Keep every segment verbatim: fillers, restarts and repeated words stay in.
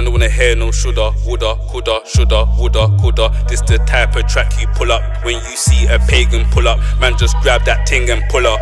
I don't wanna hear no shoulda, woulda, coulda, shoulda, woulda, coulda. This the type of track you pull up when you see a pagan pull up. Man, just grab that thing and pull up.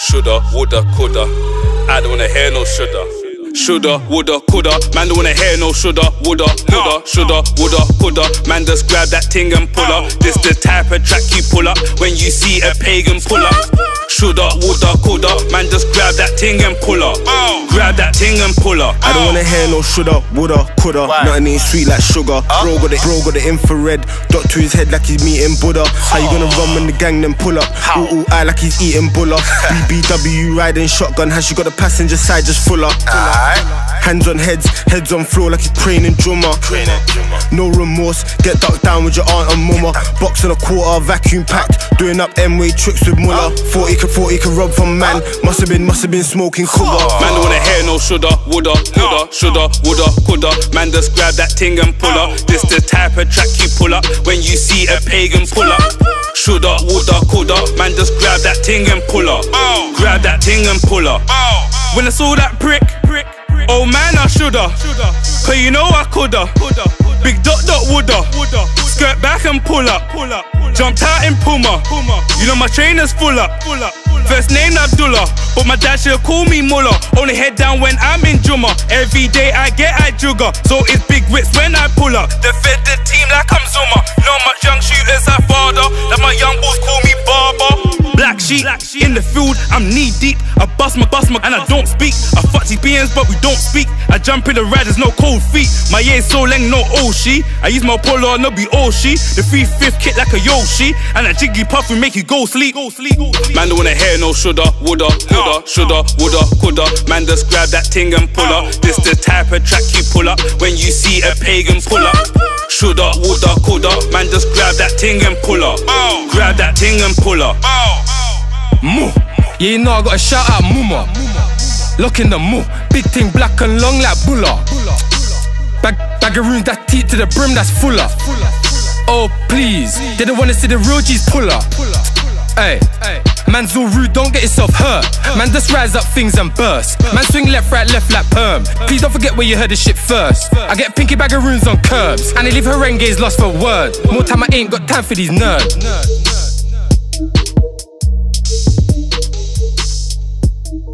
Shoulda, woulda, coulda. I don't wanna hear no shoulda. Shoulda, woulda, coulda, man don't wanna hear no shoulda, woulda, coulda, shoulda, woulda, coulda. Man just grab that thing and pull up. This the type of track you pull up when you see a pagan pull up. Shoulda, woulda, coulda, man just grab that thing and pull up. Grab that thing and pull up. I don't wanna hear no shoulda, woulda, coulda. Nothing ain't sweet like sugar. Bro got the, bro got the infrared. Dot to his head like he's meeting Buddha. How you gonna run when the gang then pull up? Ooh, ooh, I like he's eating bulla. B B W riding shotgun. Has you got the passenger side just full up? Hands on heads, heads on floor like a crane and drummer. No remorse, get ducked down with your aunt and mama. Box and a quarter, vacuum packed, doing up M-way tricks with Muller. forty, forty can rob from man, must have been, must have been smoking cover. Man don't wanna hear no shoulda, woulda, coulda, shoulda, woulda, coulda. Man just grab that thing and pull up. This the type of track you pull up when you see a pagan pull up. Shoulda, woulda, coulda, man just grab that thing and pull up. Grab that thing and pull up. When I saw that prick, oh man, I shoulda, cause you know I coulda. Big dot dot woulda, skirt back and pull up. Jumped out in Puma, you know my trainer's full up. First name Abdullah, but my dad should call me Mullah. Only head down when I'm in Juma. Every day I get I jugger, so it's big wits when I pull up. They fed the team like I'm Zuma. Know my young shooters I father, that my young bulls call me Barber. Black sheep, in the field I'm knee deep. I bust my bust my and I don't speak. I fuck these beings but we don't speak. I jump in the ride, there's no cold feet. My year's so leng no oh she. I use my polo and no be oh she. The three fifth kick like a Yoshi, and that jiggly puff will make you go sleep. Man don't wanna hear no shoulda, woulda, coulda, shoulda, woulda, coulda. Man just grab that thing and pull up. This the type of track you pull up when you see a pagan pull up. Shoulda, woulda, coulda, man just grab that thing and pull up. Grab that thing and pull up. Moo, yeah you know I gotta shout out Muma. Lock in the moo, big thing black and long like Bulla. Bag, bag of rooms that's deep to the brim that's fuller. Oh please, they don't wanna see the real G's pull up. Ay, man's all rude, don't get yourself hurt. Man just rise up things and burst. Man swing left, right, left like perm. Please don't forget where you heard this shit first. I get pinky bag of runes on curbs, and they leave Harenge's lost for words. More time I ain't got time for these nerds.